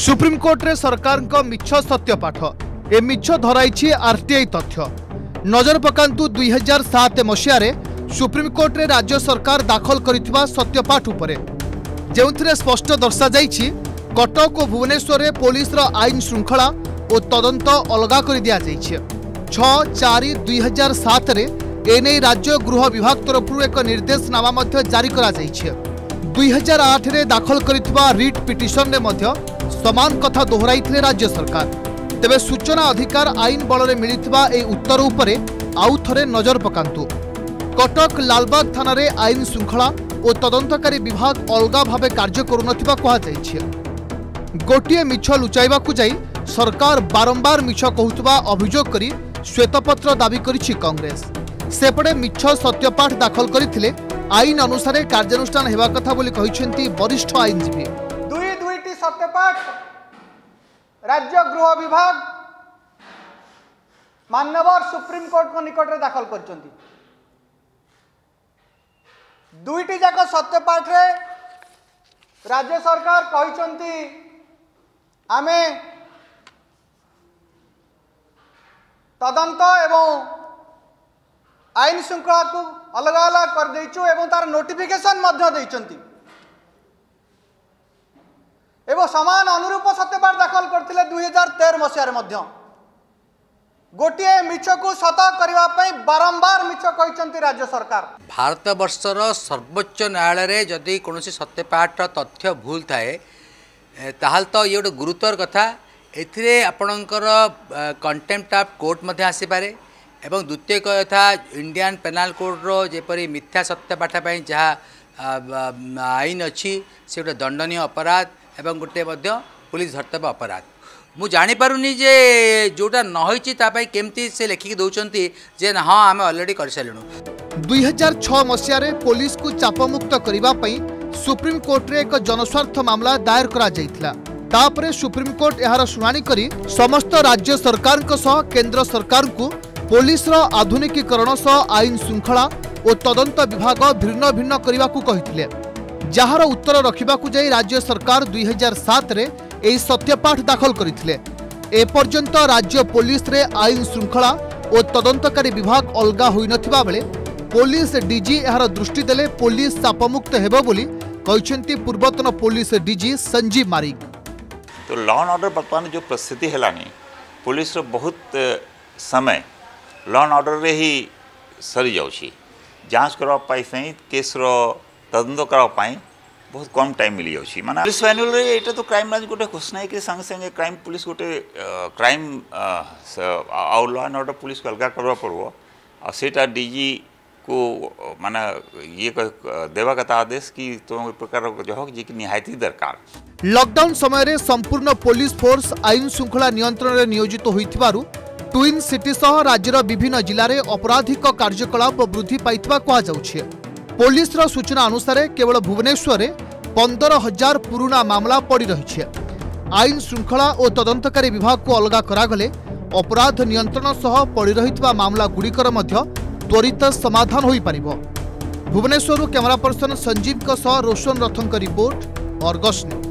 Supreme court रे सरकार को मिछ सत्यपाठ ए मिछ धराई आरटीआई तथ्य नजर पकांतु 2007 मसीह सुप्रीम कोर्ट रे राज्य सरकार दाखल करितबा सत्यपाठ उपरे जेउथिरे स्पष्ट दर्शा जाइछि कटक और भुवनेश्वर रे पुलिस रो आईन श्रृंखला और तदंत अलगा कर दिया जाइछि 6/4/2007 रे एने राज्य गृह विभाग तरफ एक निर्देशनामा मध्य जारी करा जाइछि 2008 रे दाखल करितबा रिट पिटिशन रे मध्य समान कथा दोहराइथिले राज्य सरकार तेबे सूचना अधिकार आईन बल रे मिलितबा ए उत्तर उपरे आउ थरे नजर पकांतु कटक लालबाग थाना रे आईन श्रृंखला और तदंतकारी विभाग अलगा भावे कार्य करुनथिबा कहा जाइछि गोटिए मिछ लुचाइबाकु जाई सरकार बारंबार मिछ कहूतबा अभियोग करी श्वेतपत्र दाबी करिछि कांग्रेस सेपड़े मिछ सत्यपाठ दाखल करिथिले आईन अनुसार कार्यानुष्ठान हेबा कथा बोली कहिसेंती वरिष्ठ आईनजीवी दुईटी सत्यपाठ राज्य गृह विभाग माननीय सुप्रीम कोर्ट को निकट रे दाखल करचंती दुईटी जाक सत्यपाठ रे राज्य सरकार कहिसंती आमे तदंत एवं आईन श्रृंखला को अलग अलग कर देचु एवं तार नोटिफिकेशन मध्य देचंती एवं समान अनुरूप सत्यपाठ दाखल करथिले 2013 मसीह मध्य गोटे मिछ को सत करने बारंबार मिछ कहते राज्य सरकार भारत बर्षर सर्वोच्च न्यायालय जदि कौन सत्यपाठ तथ्य भूल थाए ताल तो ये गोटे गुरुतर कथा एपणकर कंटेम्प्ट ऑफ कोर्ट आसपे और द्वितीय कथा इंडियन पेनाल कोड्र जेपरी मिथ्या सत्यपाठप जहाँ आईन अच्छी से गोटे दंडनीय अपराध एवं गोटे पुलिस धरतव्य अपराध मु जानी पारुनी जे जोटा नहिछि तापई केमती से लेखिक दउचंती जे ना हाँ आमे ऑलरेडी कर सलणु 2006 मसीह रे पुलिस को चापमुक्त करिवा पई सुप्रीम कोर्ट रे एक जनस्वार्थ मामला दायर करा जाइतला तापरे सुप्रीम कोर्ट एहार सुनानी करी समस्त राज्य सरकार को सह केंद्र सरकार को पुलिस रो आधुनिकीकरण सह आईन श्रृंखला और तदंत विभाग भिन्न भिन्न करिवा को कहितले जहार उत्तर रखिबा को जाई राज्य सरकार 2007 रे एई सत्यपाठ दाखल करिथिले ए पर्यंत राज्य पुलिस रे आईन श्रृंखला और तदंतकारी विभाग अलगा होई नथिबा बेले पुलिस डीजी एहार दृष्टि देले पुलिस चापमुक्त हेबो बोली कहिसेंती पूर्वतन पुलिस डीजी संजीव मारिक तो लॉ एंड ऑर्डर बर्तमान जो परिस्थिति हेलानी पुलिस रो बहुत समय लॉ एंड ऑर्डर रे ही सरी जाउछि जांच करबा पाई सही केस रो तदंत करबा पाई बहुत कम टाइम मिली जाऊँगी माना पुलिस मैनुअल एटा तो क्राइम ब्रांच गोटे घोषणा के संगे संगे क्राइम पुलिस गोटे क्राइम आउ लॉ एंड ऑर्डर पुलिस को अलग करवा पड़ो आ सेटा डीजी को माना ये देवा कथा आदेश कि तुम प्रकार जहक जी की निहायती दरकार लॉकडाउन समय रे संपूर्ण पुलिस फोर्स आईन श्रृंखला नियंत्रण रे नियोजित होइथिबारु ट्विन सिटी सह राज्यर विभिन्न जिल्ला रे अपराधिक कार्यकलाप वृद्धि पाइथिबा कहा जाउछि पुलिस रो सूचना अनुसार केवल भुवनेश्वर 15,000 पुराना मामला पड़ी रही आईन श्रृंखला और तदंतकारी विभाग को अलग करागले अपराध नियंत्रण सह पड़ी रही मामला गुड़िकर मध्य त्वरित समाधान हो पारिबो। भुवनेश्वर कैमरा पर्सन संजीव सह रोशन रथंक रिपोर्ट अर्गस।